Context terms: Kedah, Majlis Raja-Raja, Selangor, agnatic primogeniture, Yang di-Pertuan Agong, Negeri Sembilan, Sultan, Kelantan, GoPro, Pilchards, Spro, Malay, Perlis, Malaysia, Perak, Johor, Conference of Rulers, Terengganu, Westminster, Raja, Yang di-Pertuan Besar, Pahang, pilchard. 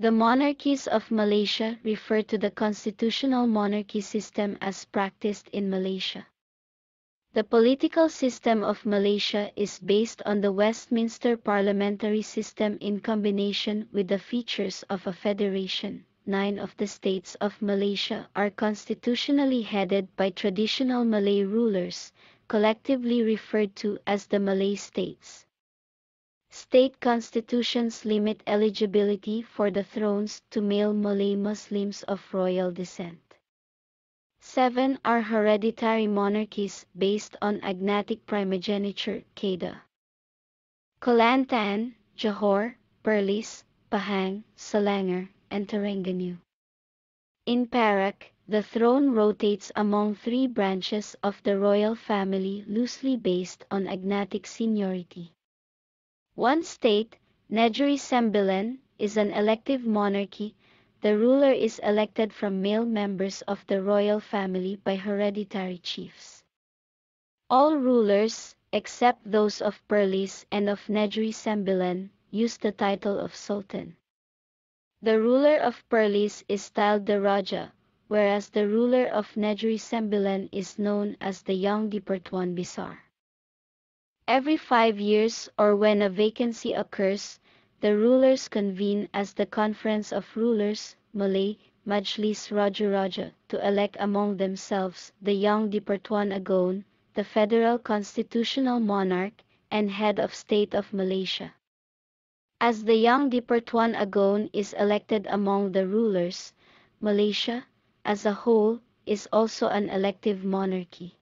The monarchies of Malaysia refer to the constitutional monarchy system as practiced in Malaysia. The political system of Malaysia is based on the Westminster parliamentary system in combination with the features of a federation. 9 of the states of Malaysia are constitutionally headed by traditional Malay rulers, collectively referred to as the Malay states. State constitutions limit eligibility for the thrones to male Malay Muslims of royal descent. 7 are hereditary monarchies based on agnatic primogeniture, Kedah, Kelantan, Johor, Perlis, Pahang, Selangor, and Terengganu. In Perak, the throne rotates among 3 branches of the royal family loosely based on agnatic seniority. One state, Negeri Sembilan, is an elective monarchy. The ruler is elected from male members of the royal family by hereditary chiefs. All rulers, except those of Perlis and of Negeri Sembilan, use the title of Sultan. The ruler of Perlis is styled the Raja, whereas the ruler of Negeri Sembilan is known as the Yang di-Pertuan Besar. Every 5 years, or when a vacancy occurs, the rulers convene as the Conference of Rulers, Malay, Majlis Raja-Raja, to elect among themselves the Yang di-Pertuan Agong, the federal constitutional monarch and head of state of Malaysia. As the Yang di-Pertuan Agong is elected among the rulers, Malaysia, as a whole, is also an elective monarchy.